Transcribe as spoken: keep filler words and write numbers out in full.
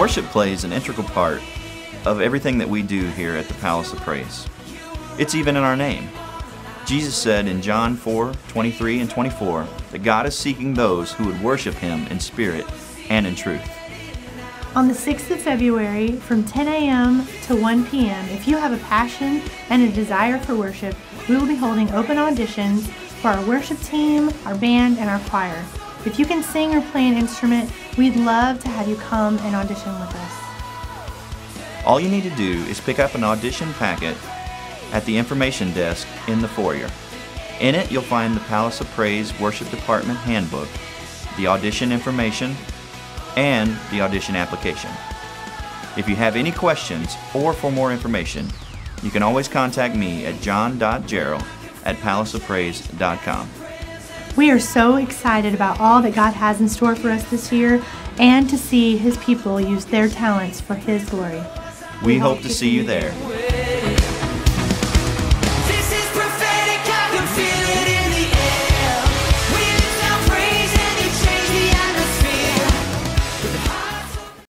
Worship plays an integral part of everything that we do here at the Palace of Praise. It's even in our name. Jesus said in John four, twenty-three and twenty-four, that God is seeking those who would worship Him in spirit and in truth. On the sixth of February, from ten a m to one p m, if you have a passion and a desire for worship, we will be holding open auditions for our worship team, our band, and our choir. If you can sing or play an instrument, we'd love to have you come and audition with us. All you need to do is pick up an audition packet at the information desk in the foyer. In it, you'll find the Palace of Praise Worship Department Handbook, the audition information, and the audition application. If you have any questions or for more information, you can always contact me at john dot jarrell at palace of praise dot com. We are so excited about all that God has in store for us this year and to see His people use their talents for His glory. We, we hope, hope to see you there.